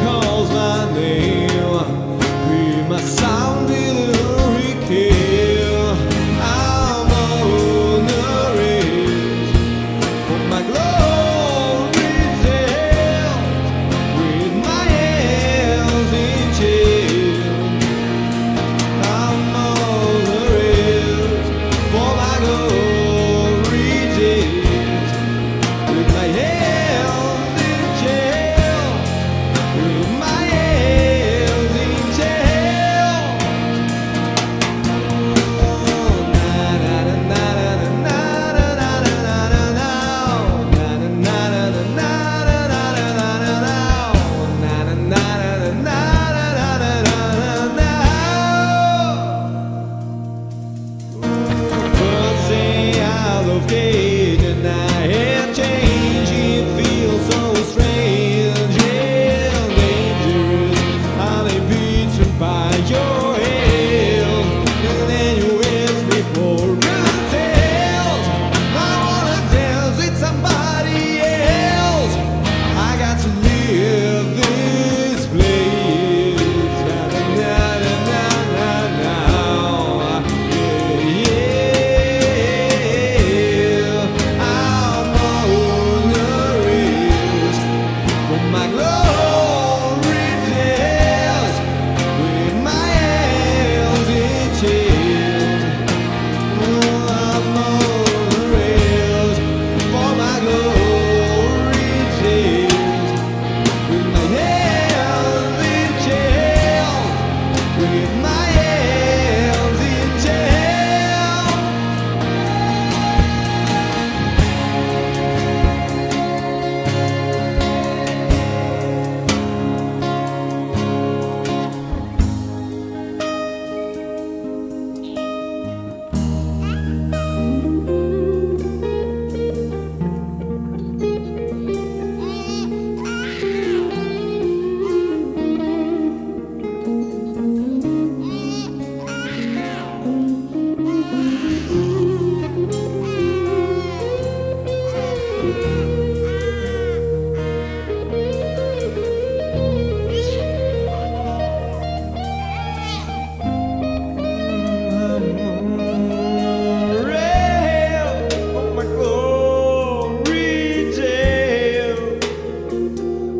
calls my name, be my sound in the hurricane. I'm honored for my glory held with my hands in jail. I'm honored for my glory days with my hands.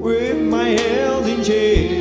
With my hands in jail.